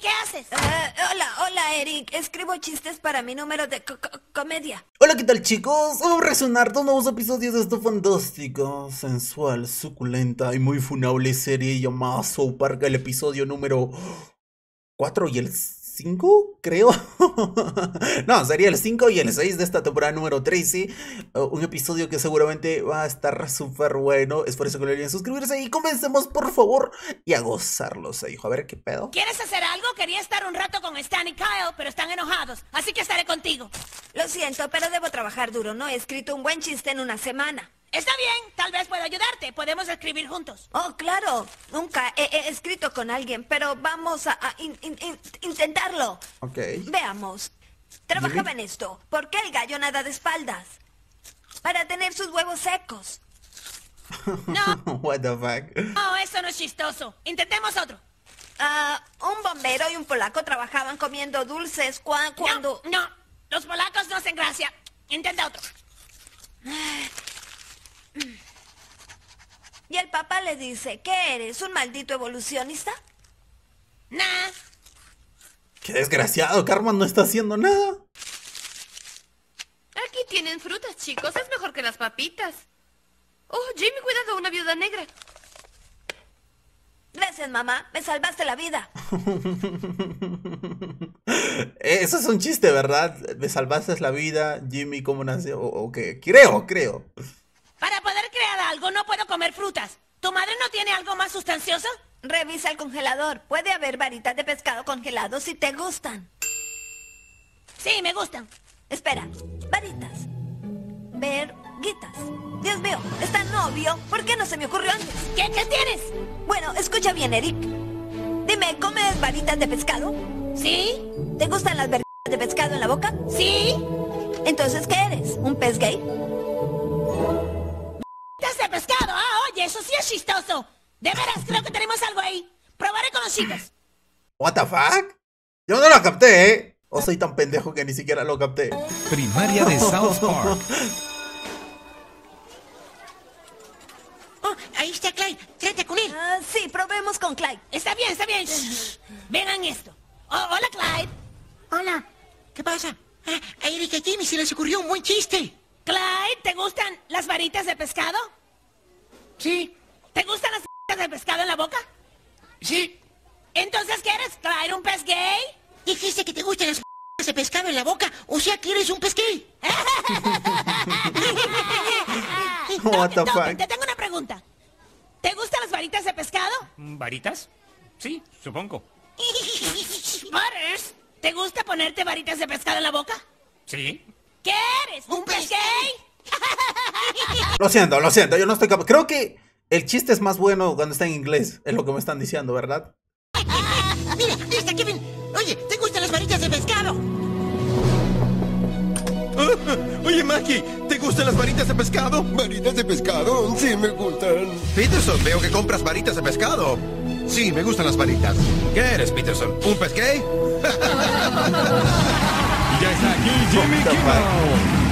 ¿qué haces? Hola Eric, escribo chistes para mi número de comedia. Hola, ¿qué tal chicos? Vamos a reaccionar dos nuevos episodios de esta fantástica, sensual, suculenta y muy funable serie llamada South Park, el episodio número 4 y el 5, creo. No, sería el 5 y el 6 de esta temporada número 13. Un episodio que seguramente va a estar súper bueno. Es por eso que le olviden suscribirse. Y comencemos, por favor, y a gozarlos, hijo. A ver qué pedo. ¿Quieres hacer algo? Quería estar un rato con Stan y Kyle, pero están enojados. Así que estaré contigo. Lo siento, pero debo trabajar duro. No he escrito un buen chiste en una semana. Está bien, tal vez puedo ayudarte, podemos escribir juntos. Oh, claro, nunca he escrito con alguien, pero vamos a intentarlo. Ok. Veamos, trabajaba en esto. ¿Por qué el gallo nada de espaldas? Para tener sus huevos secos. No. What the fuck. No, eso no es chistoso, intentemos otro. Un bombero y un polaco trabajaban comiendo dulces cuando... No, los polacos no hacen gracia, intenta otro. Y el papá le dice, ¿qué eres? ¿Un maldito evolucionista? Nah. Qué desgraciado, Cartman no está haciendo nada. Aquí tienen frutas, chicos, es mejor que las papitas. Oh, Jimmy, cuidado, una viuda negra. Gracias, mamá, me salvaste la vida. Eso es un chiste, ¿verdad? Me salvaste la vida, Jimmy, ¿cómo nació? O qué, creo. Para poder crear algo no puedo comer frutas. ¿Tu madre no tiene algo más sustancioso? Revisa el congelador. Puede haber varitas de pescado congelado si te gustan. Sí, me gustan. Espera, varitas. Verguitas. Dios mío, es tan obvio. ¿Por qué no se me ocurrió antes? ¿Qué tienes? Bueno, escucha bien, Eric. Dime, ¿comes varitas de pescado? Sí. ¿Te gustan las verguitas de pescado en la boca? Sí. Entonces, ¿qué eres? ¿Un pez gay? Pescado, oye, eso sí es chistoso. De veras, creo que tenemos algo ahí. Probaré con los chicos. What the fuck? Yo no lo capté, ¿eh? O soy tan pendejo que ni siquiera lo capté. Primaria de South Park. Oh, ahí está Clyde, trata con él. Sí, probemos con Clyde. Está bien. Vengan esto. Hola, Clyde. Hola, ¿qué pasa? A Eric y Jimmy se les ocurrió un buen chiste. Clyde, ¿te gustan las varitas de pescado? Sí. ¿Te gustan las de pescado en la boca? Sí. ¿Entonces qué eres, Clyde, un pez gay? Dijiste que te gustan las de pescado en la boca, o sea que eres un pez gay. What the fuck? Te tengo una pregunta. ¿Te gustan las varitas de pescado? ¿Varitas? Sí, supongo. Butters, ¿te gusta ponerte varitas de pescado en la boca? Sí. ¿Qué eres, un pez gay? Lo siento, yo no estoy capaz. Creo que el chiste es más bueno cuando está en inglés, es lo que me están diciendo, ¿verdad? Mira, ahí está Kevin. Oye, ¿te gustan las varitas de pescado? Oye, Maggie, ¿te gustan las varitas de pescado? ¿Varitas de pescado? Sí, me gustan. Peterson, veo que compras varitas de pescado. Sí, me gustan las varitas. ¿Qué eres, Peterson? ¿Un pez gay? Ya está aquí Jimmy Kimmel.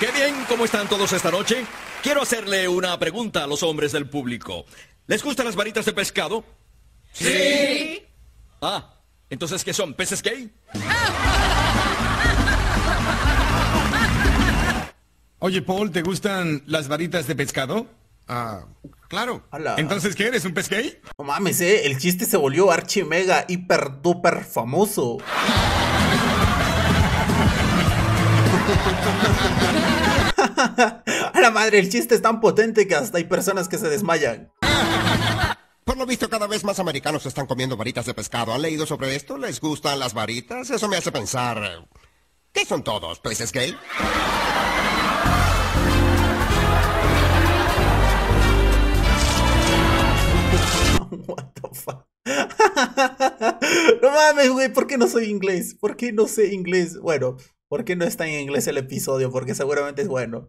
¡Qué bien! ¿Cómo están todos esta noche? Quiero hacerle una pregunta a los hombres del público. ¿Les gustan las varitas de pescado? ¡Sí! Ah, ¿entonces qué son? ¿Peces gay? Oye, Paul, ¿te gustan las varitas de pescado? Ah, claro. Hola. ¿Entonces qué eres? ¿Un pez gay? No mames, el chiste se volvió archi mega, hiper, duper famoso. A la madre, el chiste es tan potente que hasta hay personas que se desmayan. Por lo visto, cada vez más americanos están comiendo varitas de pescado. ¿Han leído sobre esto? ¿Les gustan las varitas? Eso me hace pensar... ¿Qué son todos? ¿Peces gay? What the fuck? No mames, güey, ¿por qué no soy inglés? ¿Por qué no sé inglés? Bueno... ¿Por qué no está en inglés el episodio? Porque seguramente es bueno.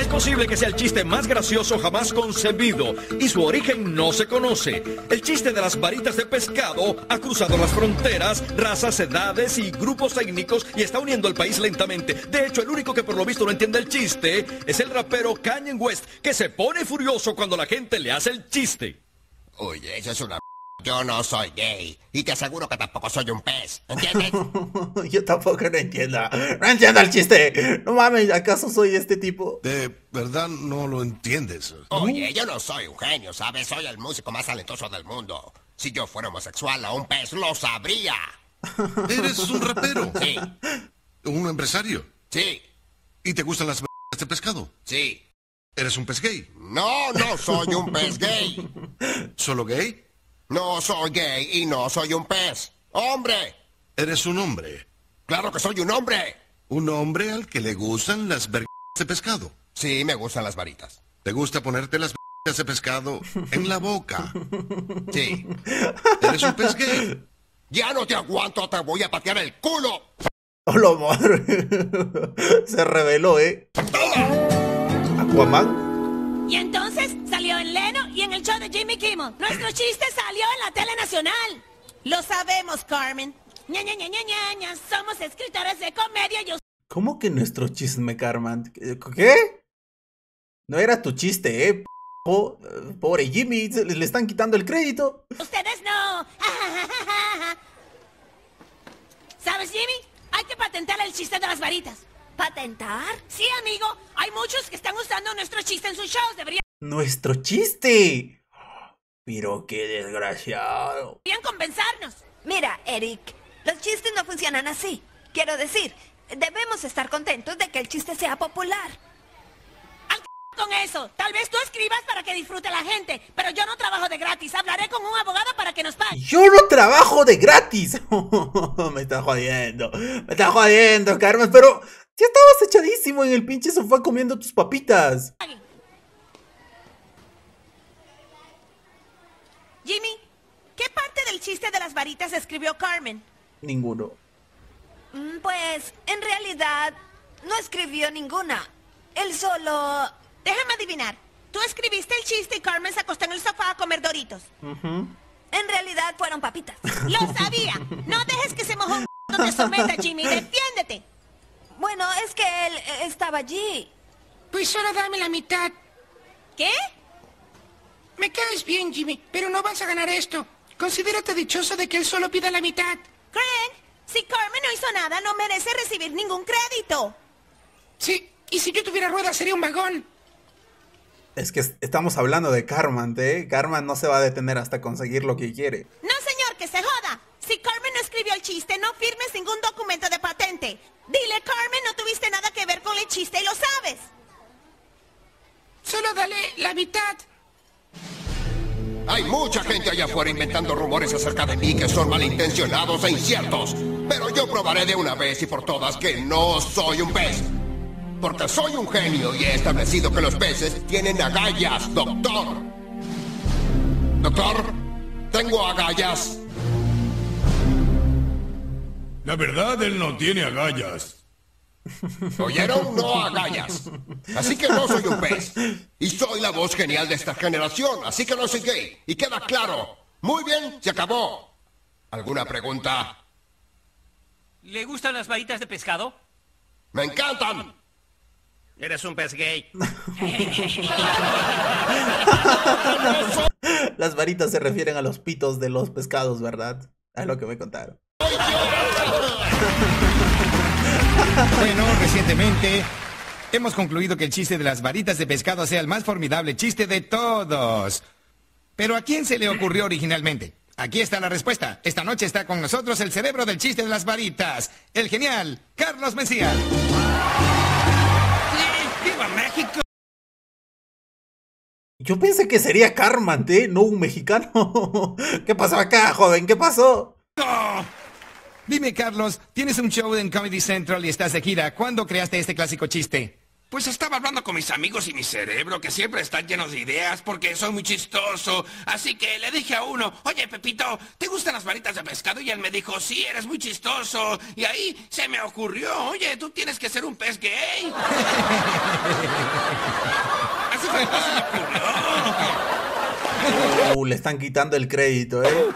Es posible que sea el chiste más gracioso jamás concebido y su origen no se conoce. El chiste de las varitas de pescado ha cruzado las fronteras, razas, edades y grupos étnicos y está uniendo al país lentamente. De hecho, el único que por lo visto no entiende el chiste es el rapero Kanye West, que se pone furioso cuando la gente le hace el chiste. Oye, esa es una Yo no soy gay, y te aseguro que tampoco soy un pez, ¿entiendes? Yo tampoco lo entiendo. ¡No entiendo el chiste! No mames, ¿acaso soy este tipo? De verdad no lo entiendes. Oye, yo no soy un genio, ¿sabes? Soy el músico más talentoso del mundo. Si yo fuera homosexual a un pez, lo sabría. ¿Eres un rapero? Sí. ¿Un empresario? Sí. ¿Y te gustan las de pescado? Sí. ¿Eres un pez gay? No, no soy un pez gay. ¿Solo gay? No soy gay y no soy un pez. ¡Hombre! ¿Eres un hombre? ¡Claro que soy un hombre! ¿Un hombre al que le gustan las vergas de pescado? Sí, me gustan las varitas. ¿Te gusta ponerte las vergas de pescado en la boca? Sí. ¿Eres un pez gay? ¡Ya no te aguanto! ¡Te voy a patear el culo! ¡Hola, madre! Se reveló, ¿eh? ¿Aquaman? Y entonces salió en Leno y en el show de Jimmy Kimmel. Nuestro chiste salió en la tele nacional. Lo sabemos, Carmen. Ña, ña, ña, ña, ña, ña. Somos escritores de comedia y... ¿Cómo que nuestro chisme, Carmen? ¿Qué? No era tu chiste, ¿eh? Pobre Jimmy, le están quitando el crédito. Ustedes no. ¿Sabes, Jimmy? Hay que patentar el chiste de las varitas. ¿Patentar? Sí, amigo. Hay muchos que están usando nuestro chiste en sus shows. Deberían... ¡Nuestro chiste! Pero qué desgraciado. Deberían compensarnos. Mira, Eric, los chistes no funcionan así. Quiero decir, debemos estar contentos de que el chiste sea popular. ¡Al c*** con eso! Tal vez tú escribas para que disfrute la gente, pero yo no trabajo de gratis. Hablaré con un abogado para que nos pague. ¡Yo no trabajo de gratis! Me está jodiendo. Me está jodiendo, Carmen, pero... Ya estabas echadísimo en el pinche sofá comiendo tus papitas. Jimmy, ¿qué parte del chiste de las varitas escribió Carmen? Ninguno. Pues, en realidad, no escribió ninguna. Él solo... Déjame adivinar. Tú escribiste el chiste y Carmen se acostó en el sofá a comer Doritos. En realidad fueron papitas. ¡Lo sabía! No dejes que se mojó un c***o de tormenta, Jimmy. ¡Defiéndete! Bueno, es que él estaba allí. Pues ahora dame la mitad. ¿Qué? Me caes bien, Jimmy, pero no vas a ganar esto. Considérate dichoso de que él solo pida la mitad. Craig, si Carmen no hizo nada, no merece recibir ningún crédito. Sí, y si yo tuviera ruedas sería un vagón. Es que estamos hablando de Carmen, ¿eh? Carmen no se va a detener hasta conseguir lo que quiere. No, señor, que se joda. Si Carmen no escribió el chiste, no firmes ningún documento de patente. Dile, Carmen, no tuviste nada que ver con el chiste y lo sabes. Solo dale la mitad. Hay mucha gente allá afuera inventando rumores acerca de mí que son malintencionados e inciertos. Pero yo probaré de una vez y por todas que no soy un pez. Porque soy un genio y he establecido que los peces tienen agallas, doctor. Doctor, tengo agallas. La verdad, él no tiene agallas. ¿Oyeron? No agallas. Así que no soy un pez. Y soy la voz genial de esta generación, así que no soy gay. Y queda claro. Muy bien, se acabó. ¿Alguna pregunta? ¿Le gustan las varitas de pescado? ¡Me encantan! Eres un pez gay. Las varitas se refieren a los pitos de los pescados, ¿verdad? Es lo que me contaron. Bueno, recientemente hemos concluido que el chiste de las varitas de pescado sea el más formidable chiste de todos. Pero ¿a quién se le ocurrió originalmente? Aquí está la respuesta. Esta noche está con nosotros el cerebro del chiste de las varitas, el genial Carlos Mencía. ¡Viva México! Yo pensé que sería Cartman, ¿eh? No un mexicano. ¿Qué pasó acá, joven? ¿Qué pasó? ¡No! Dime, Carlos, tienes un show en Comedy Central y estás de gira. ¿Cuándo creaste este clásico chiste? Pues estaba hablando con mis amigos y mi cerebro, que siempre están llenos de ideas porque soy muy chistoso. Así que le dije a uno, oye, Pepito, ¿te gustan las varitas de pescado? Y él me dijo, sí, eres muy chistoso. Y ahí se me ocurrió, oye, tú tienes que ser un pez gay. Así fue, no se me ocurrió. Le están quitando el crédito, ¿eh?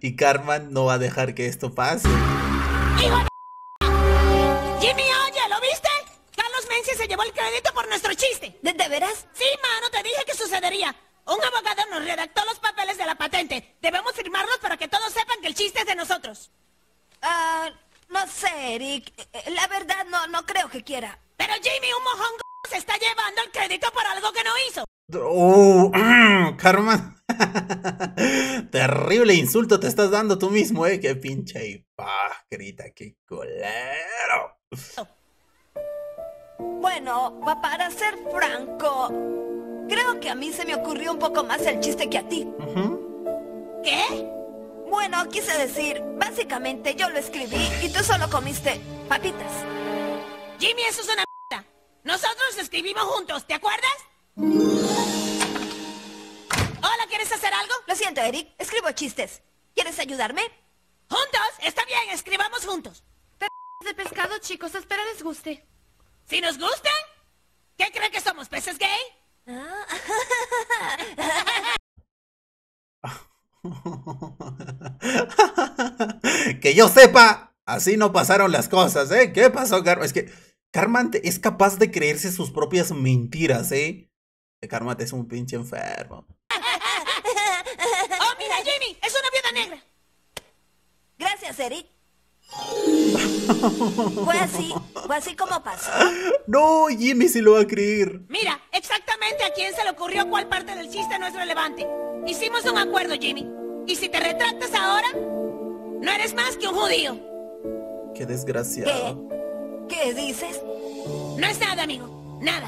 Y Cartman no va a dejar que esto pase. ¡Hijo de... Jimmy, oye, ¿lo viste? Carlos Mencía se llevó el crédito por nuestro chiste. ¿De veras? Sí, mano, te dije que sucedería tontería. Un abogado nos redactó los papeles de la patente. Debemos firmarlos para que todos sepan que el chiste es de nosotros. No sé, Eric. La verdad no creo que quiera. Pero Jimmy, un mojón se está llevando el crédito por algo que no hizo. Cartman. Terrible insulto te estás dando tú mismo, qué pinche hipócrita, qué culero. Bueno, para ser franco, creo que a mí se me ocurrió un poco más el chiste que a ti. ¿Qué? Bueno, quise decir, básicamente yo lo escribí y tú solo comiste papitas. Jimmy, eso es una mierda. Nosotros escribimos juntos, ¿te acuerdas? Hola, ¿quieres hacer algo? Lo siento, Eric. Escribo chistes. ¿Quieres ayudarme? ¿Juntos? Está bien, escribamos juntos. De pescado, chicos. Espero les guste. ¿Si nos gustan? ¿Qué creen que somos, peces gay? Que yo sepa, así no pasaron las cosas, ¿eh? ¿Qué pasó, Cartman? Es que Cartman es capaz de creerse sus propias mentiras, ¿eh? Cartman es un pinche enfermo. ¡Oh, mira, Jimmy! ¡Es una viuda negra! Gracias, Eric. Fue así como pasó. No, Jimmy sí lo va a creer. Mira, exactamente a quién se le ocurrió cuál parte del chiste no es relevante. Hicimos un acuerdo, Jimmy. Y si te retractas ahora, no eres más que un judío. Qué desgraciado. ¿Qué dices? No es nada, amigo. Nada.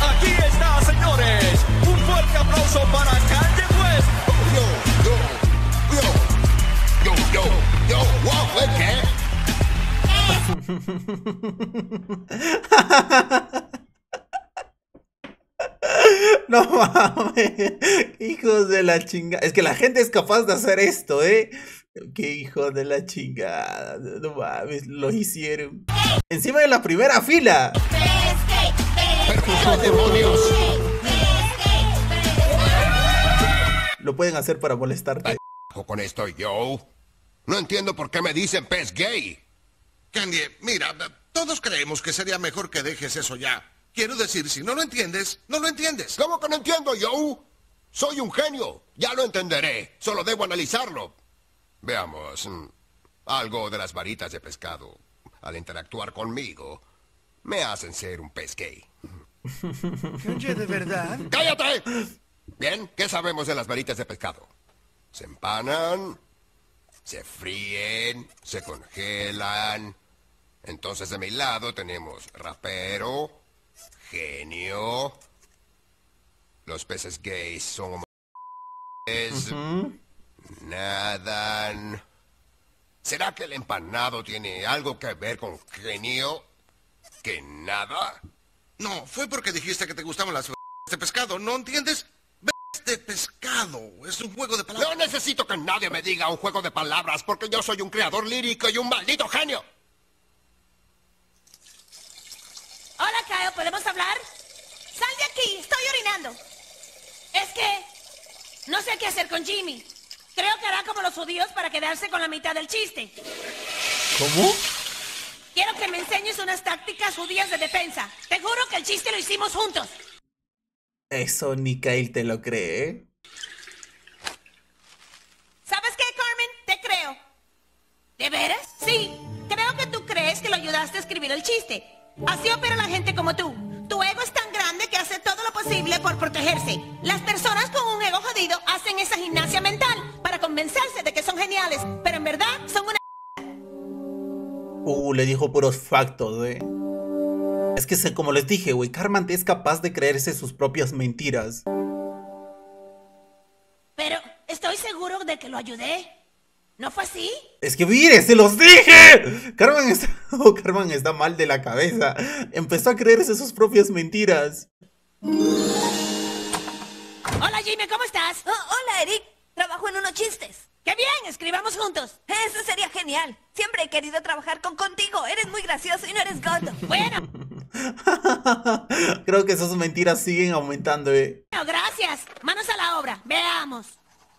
Aquí está, señores, un fuerte aplauso para Kanye West. Yo, No mames, hijos de la chingada. Es que la gente es capaz de hacer esto, Qué hijo de la chingada. No mames, lo hicieron. Encima de la primera fila. Demonios. Lo pueden hacer para molestarte. Ojo con esto, yo. No entiendo por qué me dicen pez gay. Candy, mira, todos creemos que sería mejor que dejes eso ya. Quiero decir, si no lo entiendes, no lo entiendes. ¿Cómo que no entiendo, yo? Soy un genio. Ya lo entenderé. Solo debo analizarlo. Veamos. Algo de las varitas de pescado. Al interactuar conmigo, me hacen ser un pez gay. Oye, ¿de verdad? ¡Cállate! Bien, ¿qué sabemos de las varitas de pescado? Se empanan, se fríen, se congelan. Entonces de mi lado tenemos rapero, genio. Los peces gays son nadan. ¿Será que el empanado tiene algo que ver con genio? ¿Que nada? No, fue porque dijiste que te gustaban las de pescado, ¿no entiendes? De pescado, es un juego de palabras. No necesito que nadie me diga un juego de palabras, porque yo soy un creador lírico y un maldito genio. Hola, Kyle, ¿podemos hablar? Sal de aquí, estoy orinando. Es que no sé qué hacer con Jimmy. Creo que hará como los judíos para quedarse con la mitad del chiste. ¿Cómo? Quiero que me enseñes unas tácticas judías de defensa. Te juro que el chiste lo hicimos juntos. Eso ni Kyle te lo cree, ¿Sabes qué, Cartman? Te creo. ¿De veras? Sí. Creo que tú crees que lo ayudaste a escribir el chiste. Así opera la gente como tú. Tu ego es tan grande que hace todo lo posible por protegerse. Las personas con un ego jodido hacen esa gimnasia mental para convencerse de que son geniales, pero en verdad son una... le dijo puros factos, Es que como les dije, güey, Cartman es capaz de creerse sus propias mentiras. Pero estoy seguro de que lo ayudé. ¿No fue así? Es que mire, se los dije. Cartman está mal de la cabeza. Empezó a creerse sus propias mentiras. Hola, Jimmy, ¿cómo estás? Oh, hola, Eric. Trabajo en unos chistes. ¡Qué bien! ¡Escribamos juntos! ¡Eso sería genial! Siempre he querido trabajar contigo. Eres muy gracioso y no eres gordo. ¡Bueno! Creo que esas mentiras siguen aumentando, Bueno, gracias. Manos a la obra. Veamos.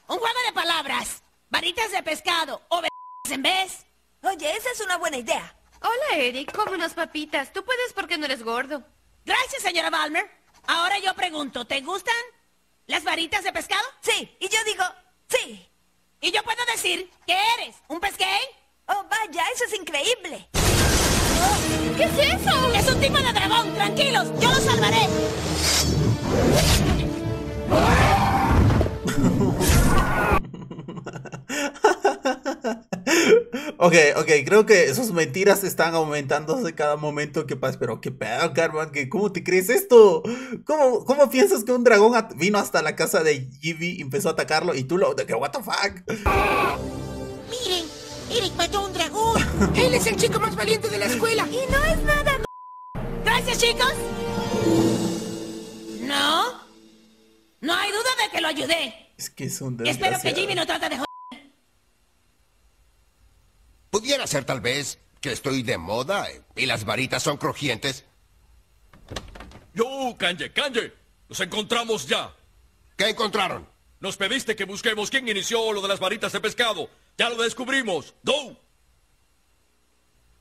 Un juego de palabras. Varitas de pescado. O en vez. Oye, esa es una buena idea. Hola, Eric. Come unas papitas. Tú puedes porque no eres gordo. Gracias, señora Balmer. Ahora yo pregunto, ¿te gustan las varitas de pescado? Sí, y yo digo, sí. Y yo puedo decir, ¿qué eres? ¿Un pesquey? Oh, vaya, eso es increíble. Oh, ¿qué es eso? Es un tipo de dragón. Tranquilos, yo lo salvaré. Ok, creo que sus mentiras están aumentándose cada momento que pasa. Pero qué pedo, Cartman, ¿cómo te crees esto? ¿Cómo piensas que un dragón vino hasta la casa de Jimmy, empezó a atacarlo y tú lo... ¿Qué? ¿What the fuck? Miren, Eric mató a un dragón. Él es el chico más valiente de la escuela. Y no es nada. Gracias, chicos. No, no hay duda de que lo ayudé. Es que es un desgraciado. Espero que Jimmy no trate de joder. ¿Pudiera ser tal vez que estoy de moda y las varitas son crujientes? ¡Yo, Kanye! ¡Nos encontramos ya! ¿Qué encontraron? Nos pediste que busquemos quién inició lo de las varitas de pescado. ¡Ya lo descubrimos! ¡Go!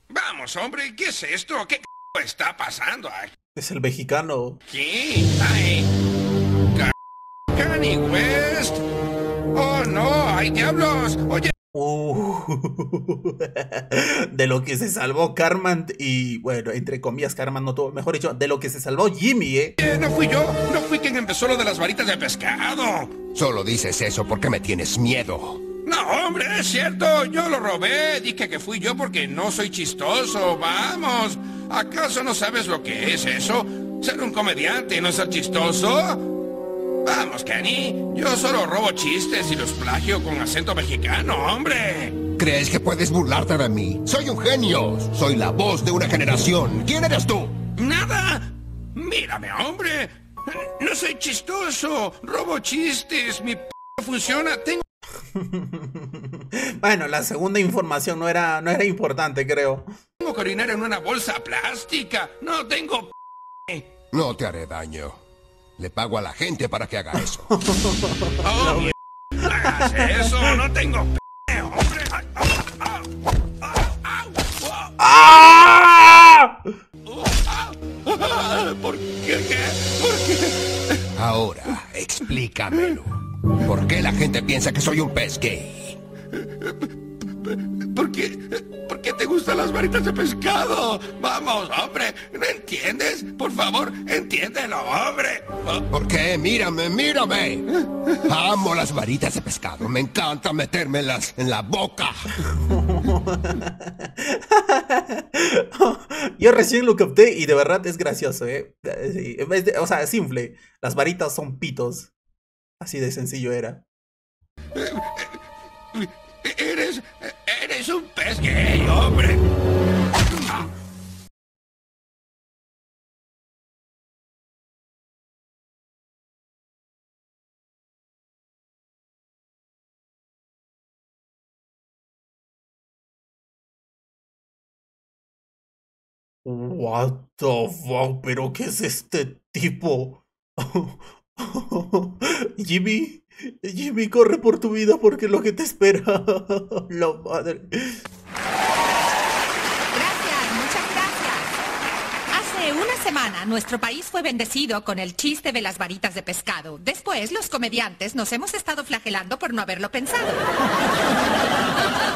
Vamos, hombre, ¿qué es esto? ¿Qué c*** está pasando? Ay. Es el mexicano. ¿Qué? Ay. ¿Kanye West? ¡Oh, no! ¡Ay, diablos! ¡Oye! De lo que se salvó Cartman. Y bueno, entre comillas, Cartman no tuvo, mejor dicho, de lo que se salvó Jimmy, no fui yo, no fui quien empezó lo de las varitas de pescado. Solo dices eso porque me tienes miedo. No, hombre, es cierto, yo lo robé. Dije que fui yo porque no soy chistoso. Vamos, ¿acaso no sabes lo que es eso? Ser un comediante y no ser chistoso. Vamos, Kenny. Yo solo robo chistes y los plagio con acento mexicano, hombre. ¿Crees que puedes burlarte de mí? Soy un genio. Soy la voz de una generación. ¿Quién eres tú? Nada. Mírame, hombre. No soy chistoso. Robo chistes. Mi p*** funciona. Tengo... Bueno, la segunda información no era importante, creo. Tengo que orinar en una bolsa plástica. No tengo p***. No te haré daño. Le pago a la gente para que haga eso. ¡Oh, no hagas eso! ¡No tengo p***, hombre! ¿Por qué? ¿Por qué? Ahora, explícamelo. ¿Por qué la gente piensa que soy un pez gay? ¿Por qué te gustan las varitas de pescado? Vamos, hombre, ¿no entiendes? Por favor, entiéndelo, hombre. ¿Por qué? Mírame. Amo las varitas de pescado. Me encanta metérmelas en la boca. Yo recién lo capté y de verdad es gracioso, Sí, en vez de, o sea, es simple. Las varitas son pitos. Así de sencillo era. ¡Eres un pez gay, hombre! What the fuck, pero ¿qué es este tipo? Jimmy, corre por tu vida porque es lo que te espera. La madre. Gracias, muchas gracias. Hace una semana nuestro país fue bendecido con el chiste de las varitas de pescado. Después los comediantes nos hemos estado flagelando por no haberlo pensado.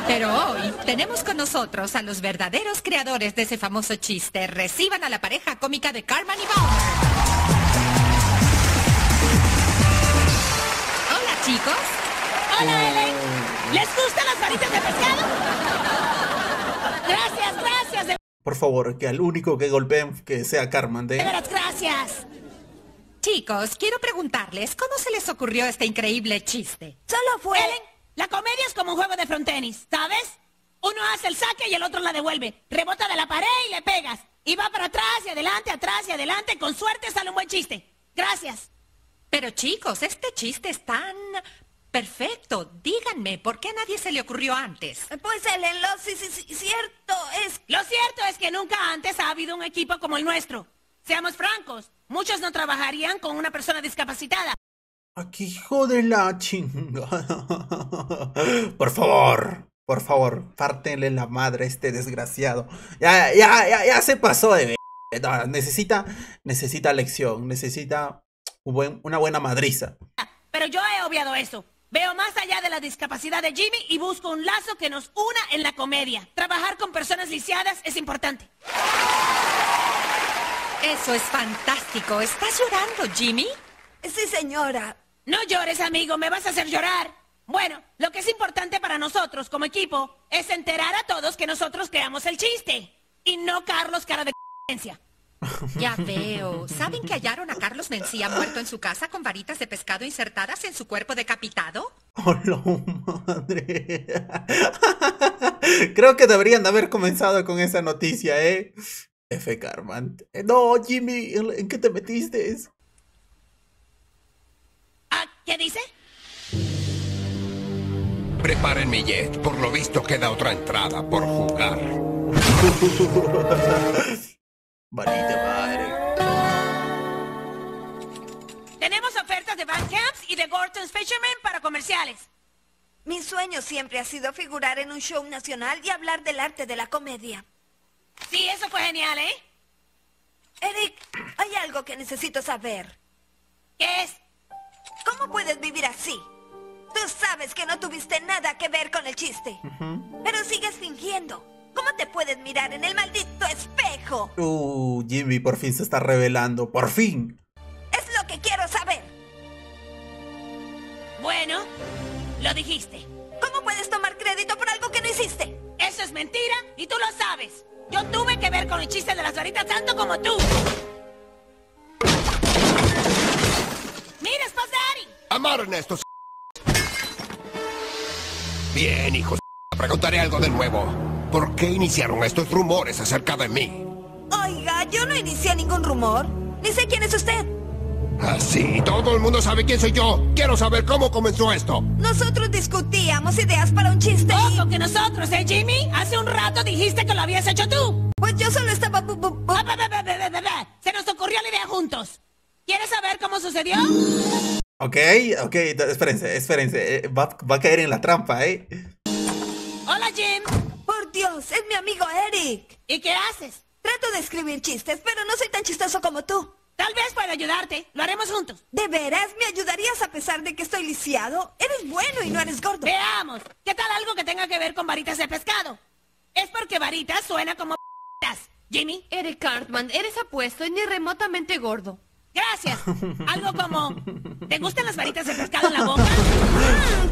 Pero hoy tenemos con nosotros a los verdaderos creadores de ese famoso chiste. Reciban a la pareja cómica de Cartman y Balmer. Chicos. Hola, Ellen. ¿Les gustan las varitas de pescado? Gracias. De... Por favor, que al único que golpeen que sea Cartman. De veras, gracias. Chicos, quiero preguntarles, ¿cómo se les ocurrió este increíble chiste? Solo fue... Ellen, la comedia es como un juego de frontenis, ¿sabes? Uno hace el saque y el otro la devuelve. Rebota de la pared y le pegas. Y va para atrás y adelante. Con suerte sale un buen chiste. Gracias. Pero chicos, este chiste es tan perfecto. Díganme, ¿por qué a nadie se le ocurrió antes? Pues Ellen, lo cierto es que nunca antes ha habido un equipo como el nuestro. Seamos francos, muchos no trabajarían con una persona discapacitada. Aquí hijo de la chingada. Por favor. Por favor, pártenle la madre a este desgraciado. Ya se pasó de mierda. Necesita lección, necesita una buena madriza. Pero yo he obviado eso. Veo más allá de la discapacidad de Jimmy y busco un lazo que nos una en la comedia. Trabajar con personas lisiadas es importante. Eso es fantástico. ¿Estás llorando, Jimmy? Sí, señora. No llores, amigo. Me vas a hacer llorar. Bueno, lo que es importante para nosotros como equipo es enterar a todos que nosotros creamos el chiste. Y no Carlos cara de c***encia. Ya veo. ¿Saben que hallaron a Carlos Mencía muerto en su casa con varitas de pescado insertadas en su cuerpo decapitado? ¡Oh, no, madre! Creo que deberían de haber comenzado con esa noticia, ¿eh? F. Cartman. No, Jimmy, ¿en qué te metiste? ¿Ah, qué dice? Preparen mi jet. Por lo visto queda otra entrada por jugar. Varita madre. Tenemos ofertas de Bad y de Gorton's Fishermen para comerciales. Mi sueño siempre ha sido figurar en un show nacional y hablar del arte de la comedia. Sí, eso fue genial, ¿eh? Eric, hay algo que necesito saber. ¿Qué es? ¿Cómo puedes vivir así? Tú sabes que no tuviste nada que ver con el chiste. Pero sigues fingiendo. ¿Cómo te puedes mirar en el maldito espejo? Jimmy por fin se está revelando. ¡Por fin! Es lo que quiero saber. Bueno, lo dijiste. ¿Cómo puedes tomar crédito por algo que no hiciste? Eso es mentira y tú lo sabes. Yo tuve que ver con el chiste de las varitas tanto como tú. ¡Mira, es Pasari! ¡Amaron a estos! Bien, hijos. Preguntaré algo de nuevo. ¿Por qué iniciaron estos rumores acerca de mí? Oiga, yo no inicié ningún rumor. Ni sé quién es usted. Ah, sí, todo el mundo sabe quién soy yo. Quiero saber cómo comenzó esto. Nosotros discutíamos ideas para un chiste y... Ojo que nosotros, ¿eh, Jimmy? Hace un rato dijiste que lo habías hecho tú. Pues yo solo estaba... Se nos ocurrió la idea juntos. ¿Quieres saber cómo sucedió? Ok, espérense. Va a caer en la trampa, ¿eh? Hola, Jim. Dios, es mi amigo Eric. ¿Y qué haces? Trato de escribir chistes, pero no soy tan chistoso como tú. Tal vez pueda ayudarte, lo haremos juntos. ¿De veras? ¿Me ayudarías a pesar de que estoy lisiado? Eres bueno y no eres gordo. Veamos, ¿qué tal algo que tenga que ver con varitas de pescado? Es porque varitas suena como p***as. Jimmy. Eric Cartman, eres apuesto y ni remotamente gordo. Gracias, algo como... ¿Te gustan las varitas de pescado en la boca?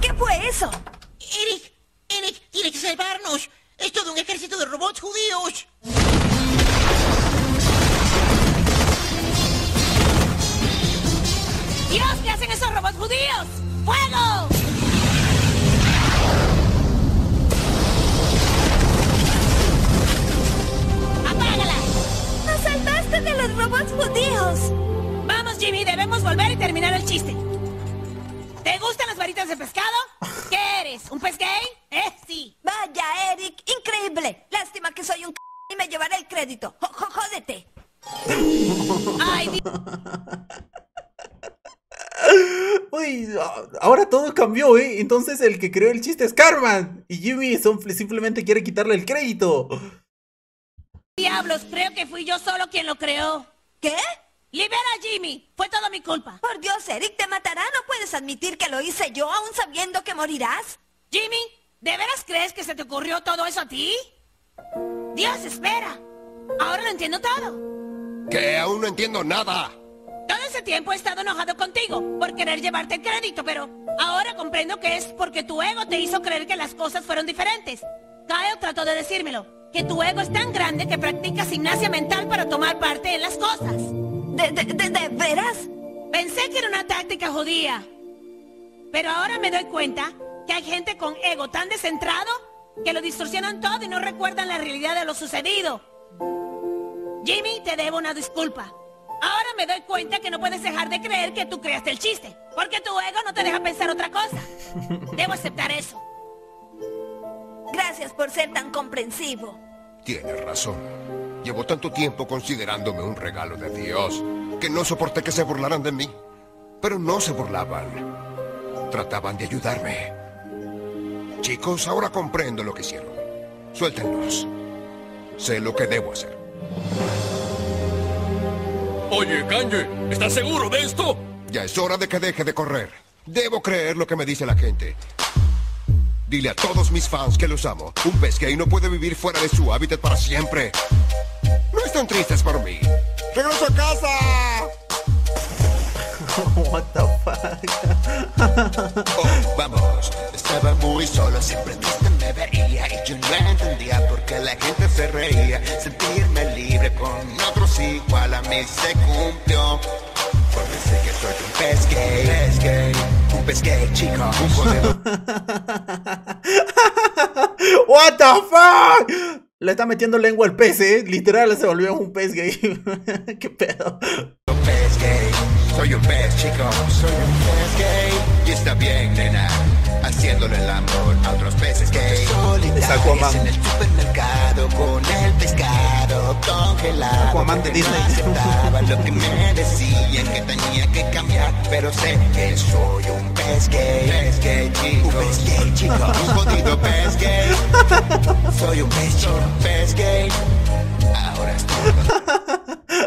¿Qué fue eso? Eric, tiene que salvarnos. ¡Es todo un ejército de robots judíos! ¡Dios, qué hacen esos robots judíos! ¡Fuego! ¡Apágala! ¡Nos salvaste de los robots judíos! Vamos, Jimmy, debemos volver y terminar el chiste. ¿Te gustan las varitas de pescado? ¿Qué eres? ¿Un pez gay? Sí. Vaya, Eric, increíble. Lástima que soy un c*** y me llevaré el crédito. Jódete. Ay, uy, ahora todo cambió, ¿eh? Entonces el que creó el chiste es Cartman. Y Jimmy simplemente quiere quitarle el crédito. Diablos, creo que fui yo solo quien lo creó. ¿Qué? ¡Libera a Jimmy! ¡Fue toda mi culpa! Por Dios, Eric, te matará. ¿No puedes admitir que lo hice yo, aún sabiendo que morirás? Jimmy, ¿de veras crees que se te ocurrió todo eso a ti? Dios, espera. Ahora lo entiendo todo. ¿Qué? Aún no entiendo nada. Todo ese tiempo he estado enojado contigo por querer llevarte el crédito, pero ahora comprendo que es porque tu ego te hizo creer que las cosas fueron diferentes. Kyle trató de decírmelo, que tu ego es tan grande que practicas gimnasia mental para tomar parte en las cosas. ¿De veras? Pensé que era una táctica judía. Pero ahora me doy cuenta que hay gente con ego tan descentrado que lo distorsionan todo y no recuerdan la realidad de lo sucedido. Jimmy, te debo una disculpa. Ahora me doy cuenta que no puedes dejar de creer que tú creaste el chiste, porque tu ego no te deja pensar otra cosa. Debo aceptar eso. Gracias por ser tan comprensivo. Tienes razón. Llevo tanto tiempo considerándome un regalo de Dios que no soporté que se burlaran de mí. Pero no se burlaban. Trataban de ayudarme. Chicos, ahora comprendo lo que hicieron. Suéltenlos. Sé lo que debo hacer. Oye, Kanye, ¿estás seguro de esto? Ya es hora de que deje de correr. Debo creer lo que me dice la gente. Dile a todos mis fans que los amo. Un pez gay no puede vivir fuera de su hábitat para siempre. No están tristes por mí. ¡Regreso a casa! What the fuck? Oh, vamos. Estaba muy solo, siempre triste me veía. Y yo no entendía por qué la gente se reía. Sentirme libre con otros igual a mí se cumplió. Porque sé que soy un pez gay. Un pez gay, chico. Un jodedor. What the fuck? Le está metiendo lengua al pez, ¿eh? Literal se volvió un pez gay. Qué pedo. Un pez gay. Soy un pez, chico. Soy un pez gay. Y está bien, nena. Haciéndole el amor a otros peces gay. Solitarios en el supermercado con el pescado congelado. Aquaman de Disney. Aceptaba lo que me decían que tenía que cambiar, pero sé que soy un pez gay. Pez gay, chico. Un pez gay, chico. Un jodido pez gay. Soy un pez, chico. Pez gay. Ahora estoy...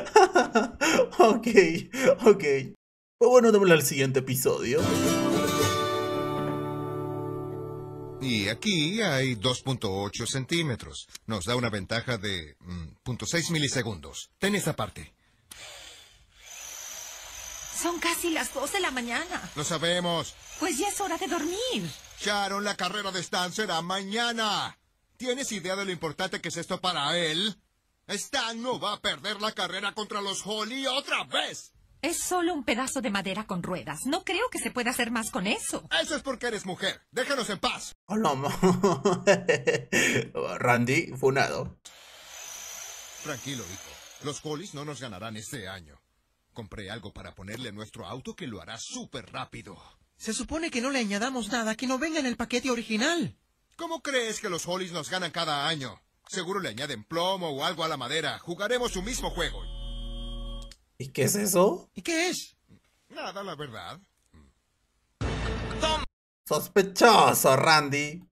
Ok, ok. Pues bueno, démosle al siguiente episodio. Y aquí hay 2.8 centímetros. Nos da una ventaja de 0.6 milisegundos. Ten esta parte. Son casi las 2 de la mañana. Lo sabemos. Pues ya es hora de dormir. Sharon, la carrera de Stan será mañana. ¿Tienes idea de lo importante que es esto para él? Stan no va a perder la carrera contra los Holly otra vez. Es solo un pedazo de madera con ruedas. No creo que se pueda hacer más con eso. Eso es porque eres mujer. Déjanos en paz. Oh, no. Randy, funado. Tranquilo, hijo. Los Hollys no nos ganarán este año. Compré algo para ponerle a nuestro auto que lo hará súper rápido. Se supone que no le añadamos nada que no venga en el paquete original. ¿Cómo crees que los Hollys nos ganan cada año? Seguro le añaden plomo o algo a la madera. Jugaremos un mismo juego. ¿Y qué es eso? ¿Y qué es? Nada, la verdad. Tom. Sospechoso, Randy.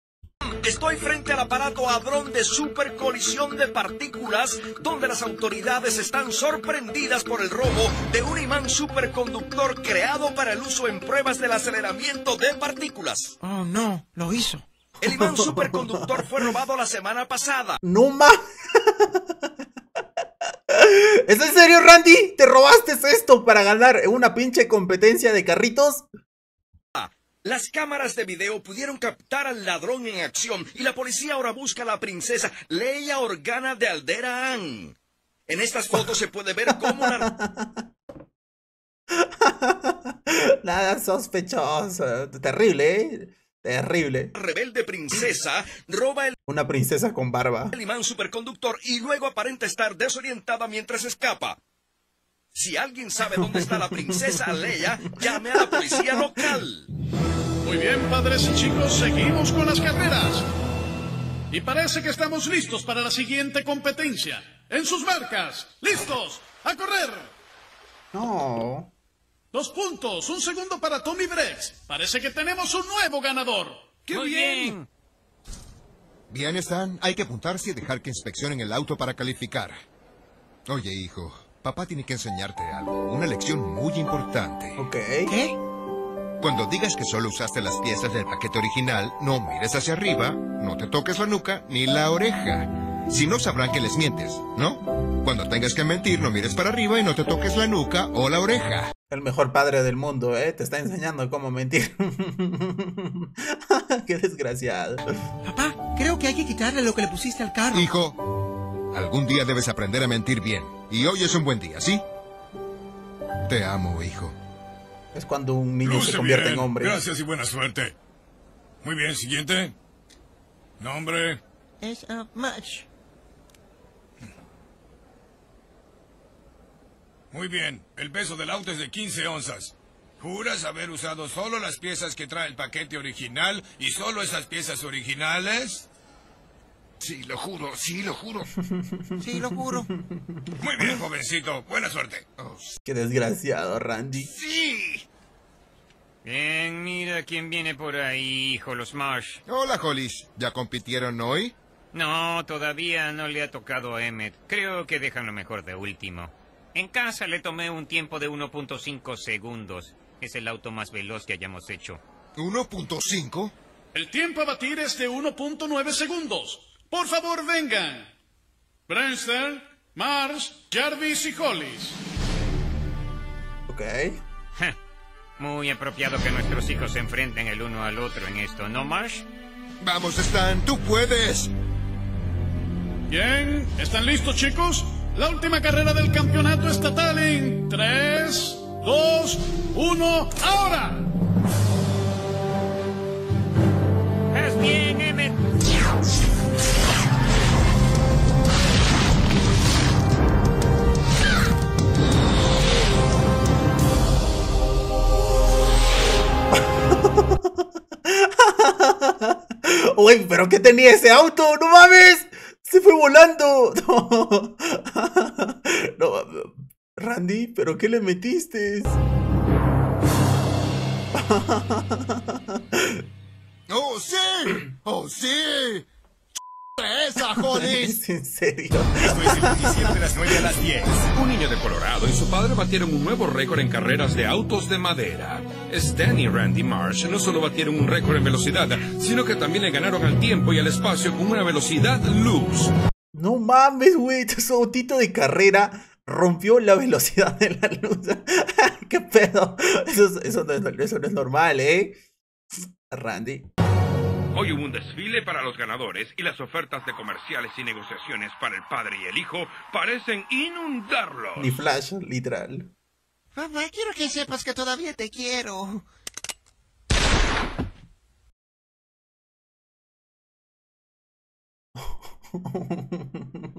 Estoy frente al aparato hadrón de supercolisión de partículas, donde las autoridades están sorprendidas por el robo de un imán superconductor creado para el uso en pruebas del aceleramiento de partículas. Oh, no, lo hizo. El imán superconductor fue robado la semana pasada. ¡No más! ¿Es en serio, Randy? ¿Te robaste esto para ganar una pinche competencia de carritos? Las cámaras de video pudieron captar al ladrón en acción y la policía ahora busca a la princesa Leia Organa de Aldera Ann. En estas fotos se puede ver cómo la... Nada sospechoso. Terrible, ¿eh? Terrible. Rebelde princesa roba el... Una princesa con barba. El imán superconductor y luego aparenta estar desorientada mientras escapa. Si alguien sabe dónde está la princesa Leia, llame a la policía local. Muy bien, padres y chicos, seguimos con las carreras. Y parece que estamos listos para la siguiente competencia. En sus marcas, listos, a correr. No... 2 puntos, 1 segundo para Tommy Brex. Parece que tenemos un nuevo ganador. ¡Qué bien! Bien, Stan, hay que apuntarse y dejar que inspeccionen el auto para calificar. Oye, hijo, papá tiene que enseñarte algo, una lección muy importante. Ok. ¿Qué? Cuando digas que solo usaste las piezas del paquete original, no mires hacia arriba, no te toques la nuca ni la oreja. Si no, sabrán que les mientes, ¿no? Cuando tengas que mentir, no mires para arriba y no te toques la nuca o la oreja. El mejor padre del mundo, ¿eh? Te está enseñando cómo mentir. Qué desgraciado. Papá, creo que hay que quitarle lo que le pusiste al carro. Hijo, algún día debes aprender a mentir bien. Y hoy es un buen día, ¿sí? Te amo, hijo. Es cuando un niño se convierte en hombre. Gracias y buena suerte. Muy bien, siguiente. Nombre. Es Match. Muy bien, el peso del auto es de 15 onzas. ¿Juras haber usado solo las piezas que trae el paquete original y solo esas piezas originales? Sí, lo juro, sí, lo juro. Sí, lo juro. Muy bien, jovencito, buena suerte. Oh. Qué desgraciado, Randy. ¡Sí! Bien, mira quién viene por ahí, Jolos Marsh. Hola, Jolis. ¿Ya compitieron hoy? No, todavía no le ha tocado a Emmet. Creo que dejan lo mejor de último. En casa le tomé un tiempo de 1.5 segundos. Es el auto más veloz que hayamos hecho. ¿1.5? El tiempo a batir es de 1.9 segundos. Por favor, vengan. Brenster, Marsh, Jarvis y Hollis. Ok. Ja. Muy apropiado que nuestros hijos se enfrenten el uno al otro en esto, ¿no, Marsh? Vamos, Stan, tú puedes. Bien, ¿están listos, chicos? La última carrera del campeonato estatal en 3, 2, 1, ¡ahora! ¡Es bien, Emmett! Uy, ¿pero qué tenía ese auto? ¡No mames! ¡Se fue volando! No. No, Randy, ¿pero qué le metiste? ¡Oh, sí! ¡Oh, sí! ¡Esa, joder! ¿Es en serio? Esto es el noticiero de las 9 a las 10. Un niño de Colorado y su padre batieron un nuevo récord en carreras de autos de madera. Stan y Randy Marsh no solo batieron un récord en velocidad, sino que también le ganaron al tiempo y al espacio con una velocidad luz. No mames, güey, su autito de carrera rompió la velocidad de la luz. ¡Qué pedo! Eso no es normal, ¿eh? Randy. Hoy hubo un desfile para los ganadores y las ofertas de comerciales y negociaciones para el padre y el hijo parecen inundarlos. Ni flash, literal. Papá, quiero que sepas que todavía te quiero.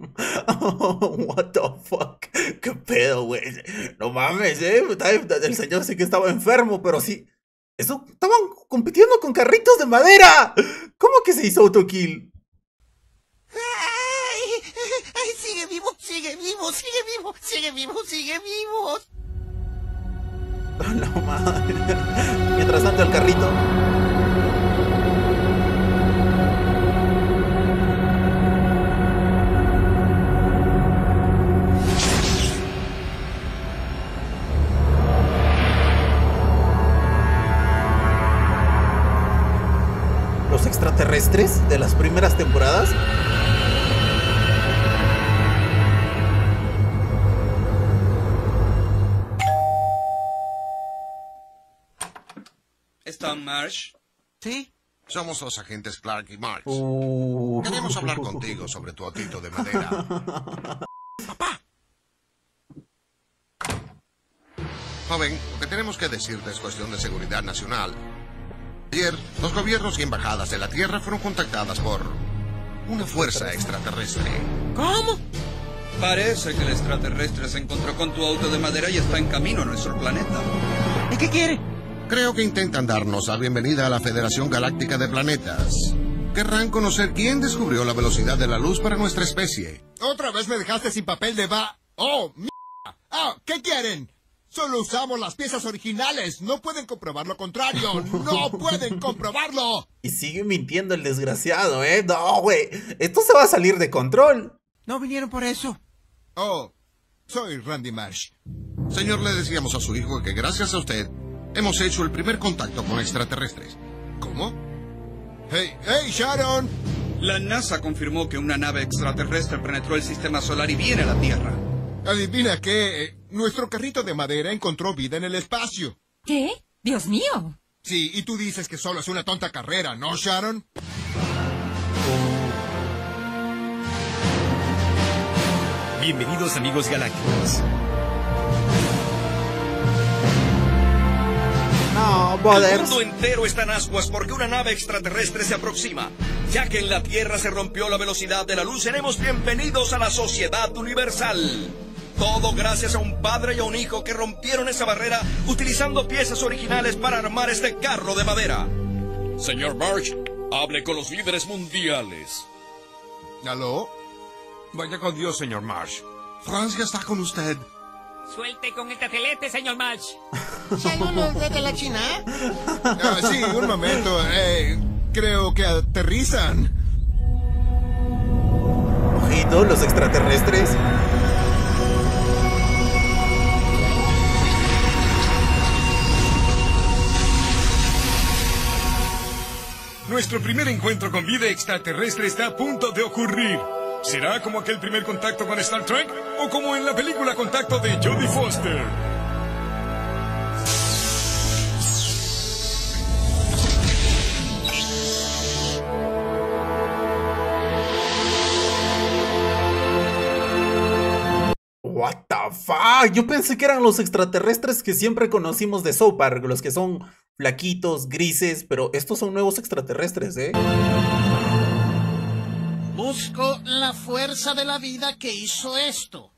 What the fuck. Qué pedo, güey. No mames, el señor sí que estaba enfermo, pero sí. Eso, estaban compitiendo con carritos de madera. ¿Cómo que se hizo autokill? ¡Ay! ¡Ay! ¡Sigue vivo! ¡Sigue vivo! ¡Sigue vivo! ¡Sigue vivo! ¡Sigue vivo! ¡La madre! Mientras tanto el carrito. Terrestres de las primeras temporadas. ¿Están Marsh? Sí. Somos los agentes Clark y Marsh. Queremos hablar contigo sobre tu autito de madera. Papá. Joven, lo que tenemos que decirte es cuestión de seguridad nacional. Ayer, los gobiernos y embajadas de la Tierra fueron contactadas por una fuerza extraterrestre. ¿Cómo? Parece que el extraterrestre se encontró con tu auto de madera y está en camino a nuestro planeta. ¿Y qué quiere? Creo que intentan darnos la bienvenida a la Federación Galáctica de Planetas. Querrán conocer quién descubrió la velocidad de la luz para nuestra especie. Otra vez me dejaste sin papel de ba... ¡Oh, mierda! ¡Ah! ¿Qué quieren? Solo usamos las piezas originales. No pueden comprobar lo contrario. No pueden comprobarlo. Y sigue mintiendo el desgraciado, ¿eh? No, güey. Esto se va a salir de control. No vinieron por eso. Oh, soy Randy Marsh. Señor, le decíamos a su hijo que gracias a usted hemos hecho el primer contacto con extraterrestres. ¿Cómo? Hey, hey, Sharon. La NASA confirmó que una nave extraterrestre penetró el sistema solar y viene a la Tierra. Adivina qué, nuestro carrito de madera encontró vida en el espacio. ¿Qué? ¡Dios mío! Sí, y tú dices que solo es una tonta carrera, ¿no, Sharon? Bienvenidos, amigos galácticos. No, brother. El mundo entero está en ascuas porque una nave extraterrestre se aproxima. Ya que en la Tierra se rompió la velocidad de la luz, seremos bienvenidos a la Sociedad Universal. Todo gracias a un padre y a un hijo que rompieron esa barrera utilizando piezas originales para armar este carro de madera. Señor Marsh, hable con los líderes mundiales. ¿Aló? Vaya con Dios, señor Marsh. Francia está con usted. Suelte con el tatelete, señor Marsh. ¿Saludos desde la China? Ah, sí, un momento. Creo que aterrizan. Ojito, los extraterrestres. Nuestro primer encuentro con vida extraterrestre está a punto de ocurrir. ¿Será como aquel primer contacto con Star Trek? ¿O como en la película Contacto de Jodie Foster? What the fuck? Yo pensé que eran los extraterrestres que siempre conocimos de South Park, los que son flaquitos, grises, pero estos son nuevos extraterrestres, ¿eh? Busco la fuerza de la vida que hizo esto.